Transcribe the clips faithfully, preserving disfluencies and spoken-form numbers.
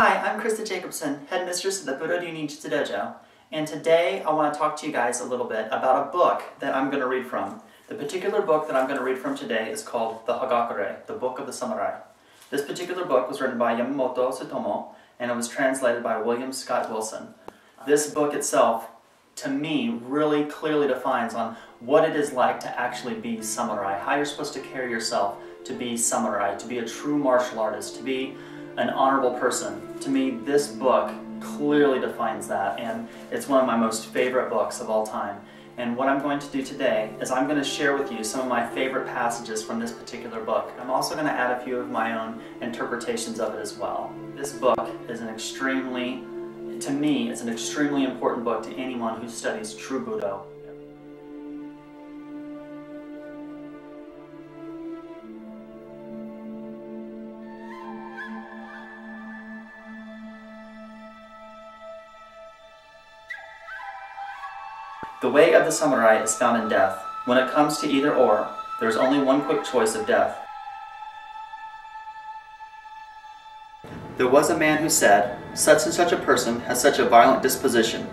Hi, I'm Krista Jacobson, headmistress of the Budo Ryu Ninjutsu Dojo, and today I want to talk to you guys a little bit about a book that I'm going to read from. The particular book that I'm going to read from today is called The Hagakure, The Book of the Samurai. This particular book was written by Yamamoto Tsunetomo, and it was translated by William Scott Wilson. This book itself, to me, really clearly defines on what it is like to actually be samurai, how you're supposed to carry yourself to be samurai, to be a true martial artist, to be an honorable person. To me, this book clearly defines that, and it's one of my most favorite books of all time. And what I'm going to do today is I'm going to share with you some of my favorite passages from this particular book. I'm also going to add a few of my own interpretations of it as well. This book is an extremely, to me, it's an extremely important book to anyone who studies true Budo. The way of the samurai is found in death. When it comes to either or, there is only one quick choice of death. There was a man who said, "Such and such a person has such a violent disposition,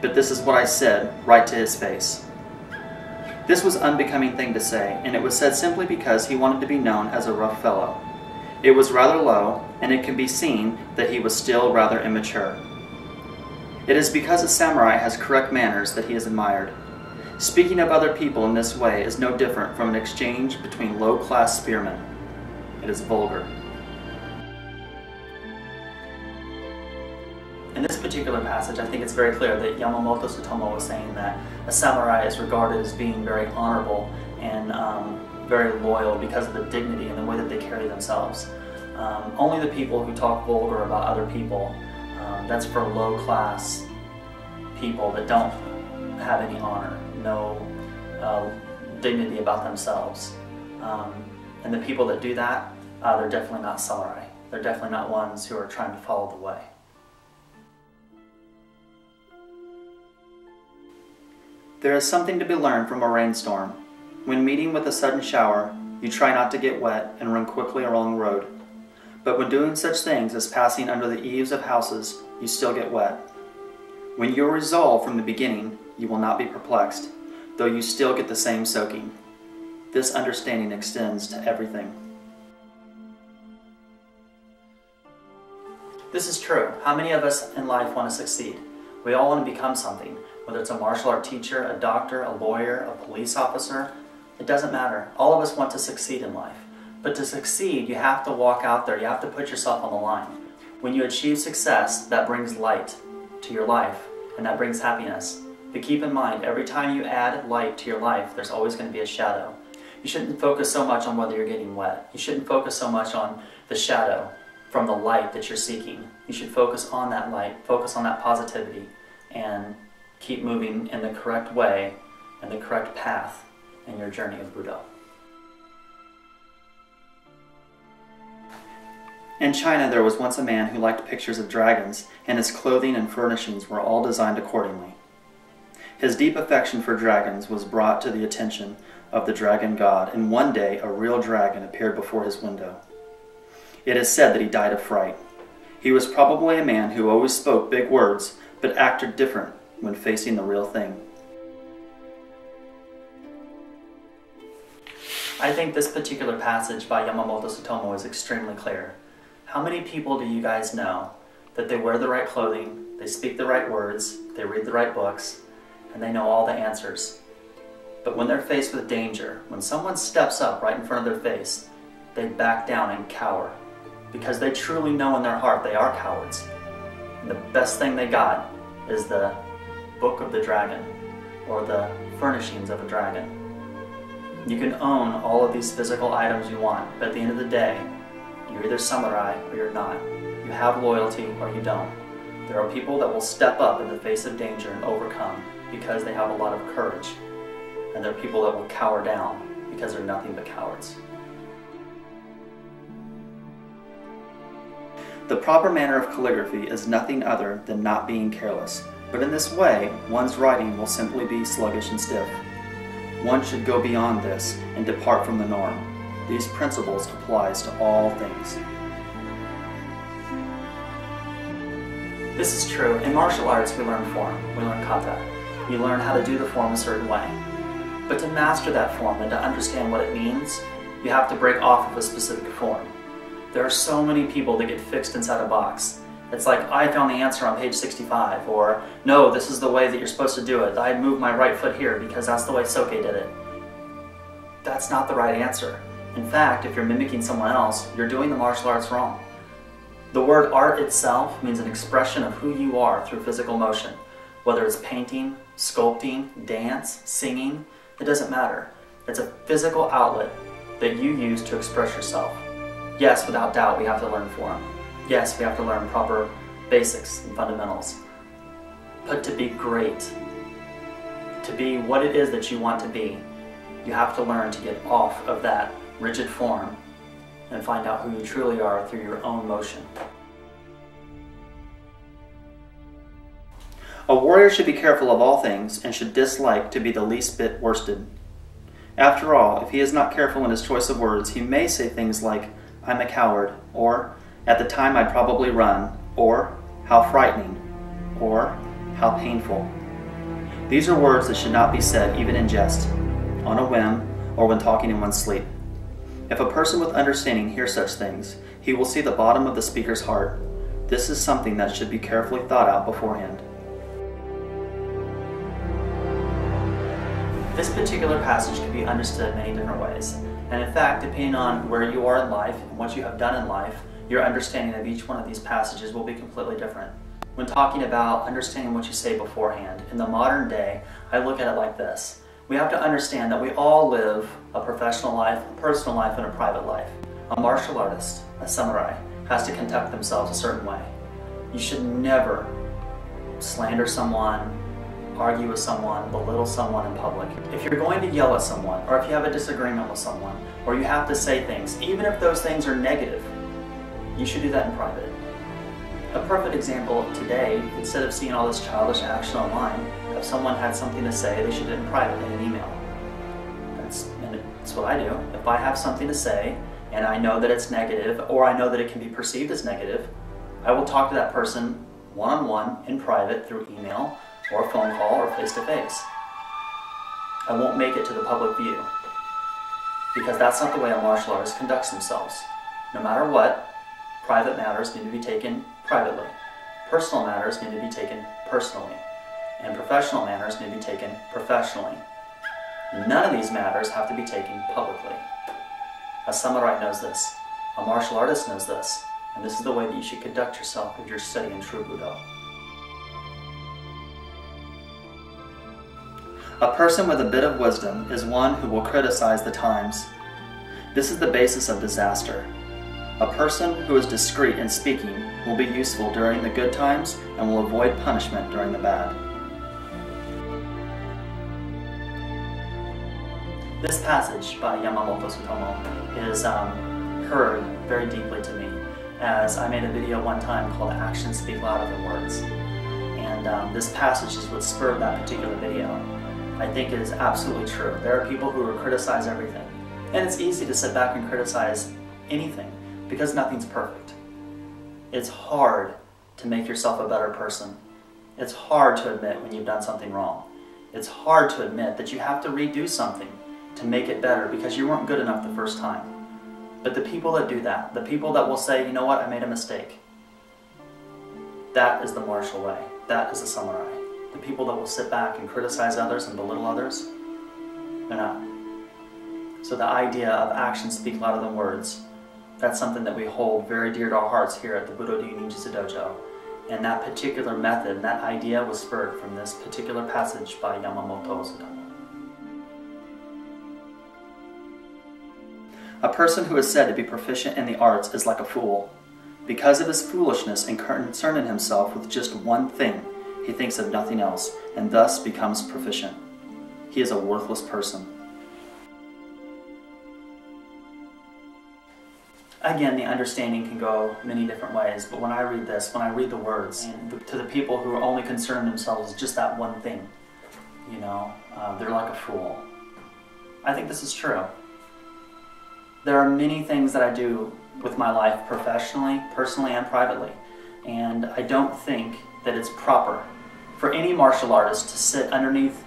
but this is what I said right to his face." This was an unbecoming thing to say, and it was said simply because he wanted to be known as a rough fellow. It was rather low, and it can be seen that he was still rather immature. It is because a samurai has correct manners that he is admired. Speaking of other people in this way is no different from an exchange between low-class spearmen. It is vulgar. In this particular passage, I think it's very clear that Yamamoto Tsunetomo was saying that a samurai is regarded as being very honorable and um, very loyal because of the dignity and the way that they carry themselves. Um, only the people who talk vulgar about other people Um, that's for low-class people that don't have any honor, no uh, dignity about themselves. Um, and the people that do that, uh, they're definitely not samurai. They're definitely not ones who are trying to follow the way. There is something to be learned from a rainstorm. When meeting with a sudden shower, you try not to get wet and run quickly along the road. But when doing such things as passing under the eaves of houses, you still get wet. When you are resolved from the beginning, you will not be perplexed, though you still get the same soaking. This understanding extends to everything. This is true. How many of us in life want to succeed? We all want to become something, whether it's a martial art teacher, a doctor, a lawyer, a police officer. It doesn't matter. All of us want to succeed in life. But to succeed, you have to walk out there, you have to put yourself on the line. When you achieve success, that brings light to your life, and that brings happiness. But keep in mind, every time you add light to your life, there's always going to be a shadow. You shouldn't focus so much on whether you're getting wet. You shouldn't focus so much on the shadow from the light that you're seeking. You should focus on that light, focus on that positivity, and keep moving in the correct way and the correct path in your journey of Budo. In China, there was once a man who liked pictures of dragons, and his clothing and furnishings were all designed accordingly. His deep affection for dragons was brought to the attention of the dragon god, and one day a real dragon appeared before his window. It is said that he died of fright. He was probably a man who always spoke big words, but acted different when facing the real thing. I think this particular passage by Yamamoto Tsunetomo is extremely clear. How many people do you guys know that they wear the right clothing, they speak the right words, they read the right books, and they know all the answers? But when they're faced with danger, when someone steps up right in front of their face, they back down and cower. Because they truly know in their heart they are cowards. And the best thing they got is the book of the dragon, or the furnishings of a dragon. You can own all of these physical items you want, but at the end of the day, you're either samurai or you're not. You have loyalty or you don't. There are people that will step up in the face of danger and overcome because they have a lot of courage. And there are people that will cower down because they're nothing but cowards. The proper manner of calligraphy is nothing other than not being careless, but in this way, one's writing will simply be sluggish and stiff. One should go beyond this and depart from the norm. These principles applies to all things. This is true. In martial arts, we learn form. We learn kata. You learn how to do the form a certain way. But to master that form and to understand what it means, you have to break off of a specific form. There are so many people that get fixed inside a box. It's like, I found the answer on page sixty-five, or no, this is the way that you're supposed to do it. I moved my right foot here because that's the way Soke did it. That's not the right answer. In fact, if you're mimicking someone else, you're doing the martial arts wrong. The word art itself means an expression of who you are through physical motion. Whether it's painting, sculpting, dance, singing, it doesn't matter. It's a physical outlet that you use to express yourself. Yes, without doubt, we have to learn form. Yes, we have to learn proper basics and fundamentals. But to be great, to be what it is that you want to be, you have to learn to get off of that rigid form and find out who you truly are through your own motion. A warrior should be careful of all things and should dislike to be the least bit worsted. After all, if he is not careful in his choice of words, he may say things like, "I'm a coward," or "At the time I'd probably run," or "How frightening," or "How painful." These are words that should not be said even in jest, on a whim, or when talking in one's sleep. If a person with understanding hears such things, he will see the bottom of the speaker's heart. This is something that should be carefully thought out beforehand. This particular passage can be understood in many different ways, and in fact, depending on where you are in life and what you have done in life, your understanding of each one of these passages will be completely different. When talking about understanding what you say beforehand, in the modern day, I look at it like this. We have to understand that we all live a professional life, a personal life, and a private life. A martial artist, a samurai, has to conduct themselves a certain way. You should never slander someone, argue with someone, belittle someone in public. If you're going to yell at someone, or if you have a disagreement with someone, or you have to say things, even if those things are negative, you should do that in private. A perfect example of today, instead of seeing all this childish action online, if someone had something to say, they should do it in private in an email. That's, and that's what I do. If I have something to say, and I know that it's negative, or I know that it can be perceived as negative, I will talk to that person one-on-one, in private, through email, or a phone call, or face-to-face. I won't make it to the public view, because that's not the way a martial artist conducts themselves. No matter what, private matters need to be taken privately. Personal matters need to be taken personally. And professional matters need to be taken professionally. None of these matters have to be taken publicly. A samurai knows this. A martial artist knows this. And this is the way that you should conduct yourself if you're studying true Budo. A person with a bit of wisdom is one who will criticize the times. This is the basis of disaster. A person who is discreet in speaking will be useful during the good times and will avoid punishment during the bad. This passage by Yamamoto Tsunetomo is um, heard very deeply to me, as I made a video one time called "Actions Speak Louder Than Words." And um, this passage is what spurred that particular video. I think it is absolutely true. There are people who will criticize everything. And it's easy to sit back and criticize anything, because nothing's perfect. It's hard to make yourself a better person. It's hard to admit when you've done something wrong. It's hard to admit that you have to redo something to make it better because you weren't good enough the first time. But the people that do that, the people that will say, you know what, I made a mistake, that is the martial way. That is the samurai. The people that will sit back and criticize others and belittle others, they're not. So the idea of actions speak louder than words, that's something that we hold very dear to our hearts here at the Budo Ryu Ninjutsu Dojo. And that particular method, and that idea was spurred from this particular passage by Yamamoto Tsunetomo. A person who is said to be proficient in the arts is like a fool. Because of his foolishness in concerning himself with just one thing, he thinks of nothing else, and thus becomes proficient. He is a worthless person. Again, the understanding can go many different ways, but when I read this, when I read the words, to the people who are only concerned themselves just that one thing, you know, uh, they're like a fool. I think this is true. There are many things that I do with my life professionally, personally, and privately and I don't think that it's proper for any martial artist to sit underneath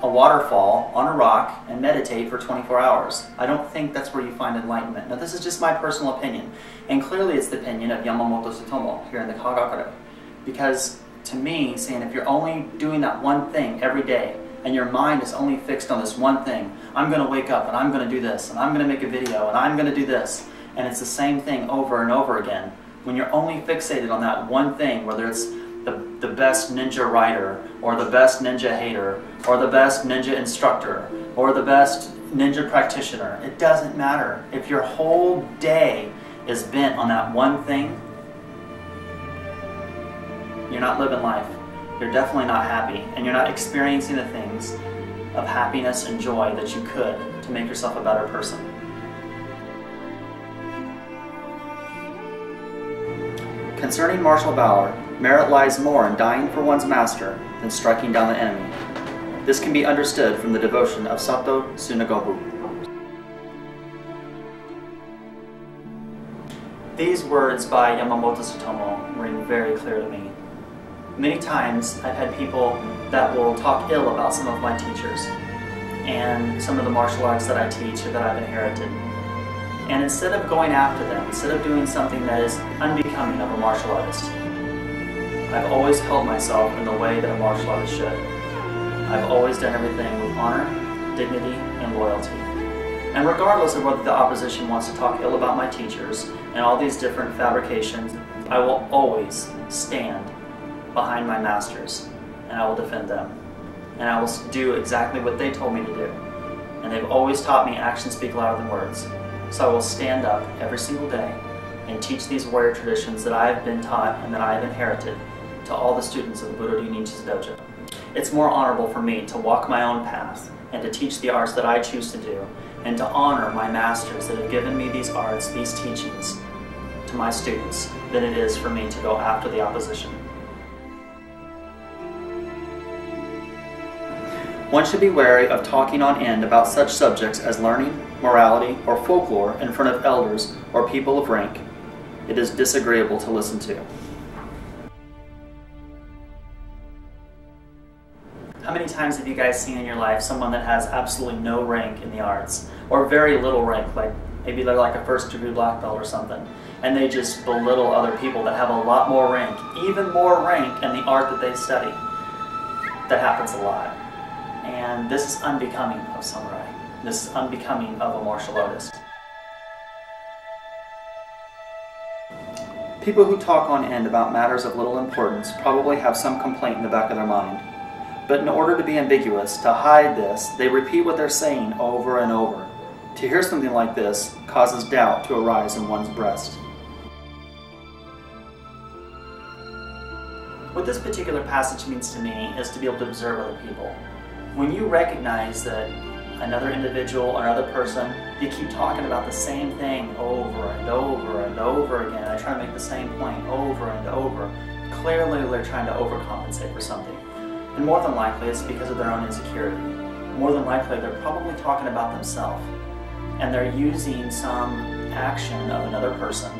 a waterfall on a rock and meditate for twenty-four hours. I don't think that's where you find enlightenment. Now, this is just my personal opinion, and clearly it's the opinion of Yamamoto Tsunetomo here in the Hagakure, because to me, saying if you're only doing that one thing every day and your mind is only fixed on this one thing, I'm going to wake up and I'm going to do this and I'm going to make a video and I'm going to do this, and it's the same thing over and over again, when you're only fixated on that one thing, whether it's The, the best ninja writer, or the best ninja hater, or the best ninja instructor, or the best ninja practitioner. It doesn't matter. If your whole day is bent on that one thing, you're not living life. You're definitely not happy, and you're not experiencing the things of happiness and joy that you could to make yourself a better person. Concerning martial valor, merit lies more in dying for one's master than striking down the enemy. This can be understood from the devotion of Sato Tsunagobu. These words by Yamamoto Tsunetomo were very clear to me. Many times I've had people that will talk ill about some of my teachers and some of the martial arts that I teach or that I've inherited. And instead of going after them, instead of doing something that is unbecoming of a martial artist, I've always held myself in the way that a martial artist should. I've always done everything with honor, dignity, and loyalty. And regardless of whether the opposition wants to talk ill about my teachers and all these different fabrications, I will always stand behind my masters, and I will defend them. And I will do exactly what they told me to do. And they've always taught me actions speak louder than words. So I will stand up every single day and teach these warrior traditions that I have been taught and that I have inherited to all the students of the Budo Ryu Ninjutsu Dojo. It's more honorable for me to walk my own path and to teach the arts that I choose to do, and to honor my masters that have given me these arts, these teachings, to my students, than it is for me to go after the opposition. One should be wary of talking on end about such subjects as learning, morality, or folklore in front of elders or people of rank. It is disagreeable to listen to. How many times have you guys seen in your life someone that has absolutely no rank in the arts, or very little rank, like maybe they're like a first degree black belt or something, and they just belittle other people that have a lot more rank, even more rank in the art that they study? That happens a lot. And this is unbecoming of samurai. This is unbecoming of a martial artist. People who talk on end about matters of little importance probably have some complaint in the back of their mind. But in order to be ambiguous, to hide this, they repeat what they're saying over and over. To hear something like this causes doubt to arise in one's breast. What this particular passage means to me is to be able to observe other people. When you recognize that another individual or another person, they keep talking about the same thing over and over and over again. I try to make the same point over and over. Clearly they're trying to overcompensate for something. And more than likely it's because of their own insecurity. More than likely they're probably talking about themselves. And they're using some action of another person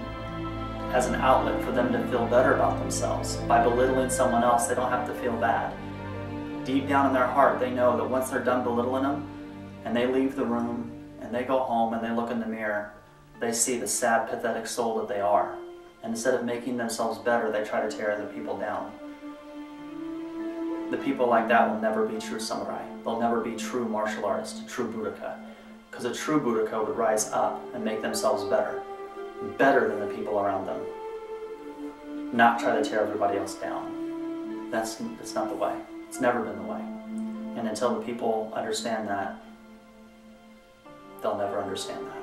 as an outlet for them to feel better about themselves. By belittling someone else, they don't have to feel bad. Deep down in their heart, they know that once they're done belittling them, and they leave the room, and they go home, and they look in the mirror, they see the sad, pathetic soul that they are. And instead of making themselves better, they try to tear other people down. The people like that will never be true samurai. They'll never be true martial artists, true Budoka. Because a true Budoka would rise up and make themselves better. Better than the people around them. Not try to tear everybody else down. That's, that's not the way. It's never been the way. And until the people understand that, they'll never understand that.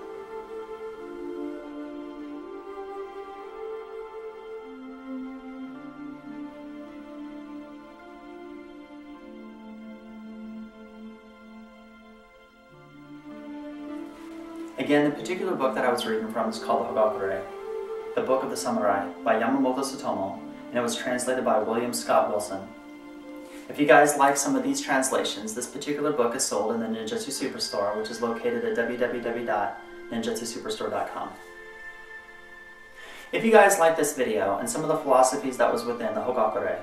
Again, the particular book that I was reading from is called the Hagakure, The Book of the Samurai, by Yamamoto Tsunetomo, and it was translated by William Scott Wilson. If you guys like some of these translations, this particular book is sold in the Ninjutsu Superstore, which is located at w w w dot ninjutsu superstore dot com. If you guys like this video and some of the philosophies that was within the Hagakure,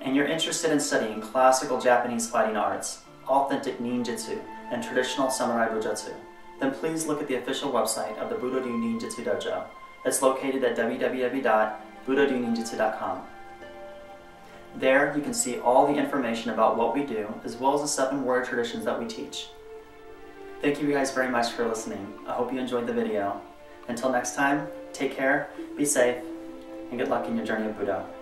and you're interested in studying classical Japanese fighting arts, authentic ninjutsu, and traditional samurai bujutsu, then please look at the official website of the Budo Ryu Ninjutsu Dojo. It's located at w w w dot budo ryu ninjutsu dot com. There you can see all the information about what we do, as well as the seven warrior traditions that we teach. Thank you guys very much for listening. I hope you enjoyed the video. Until next time, take care, be safe, and good luck in your journey of Budo.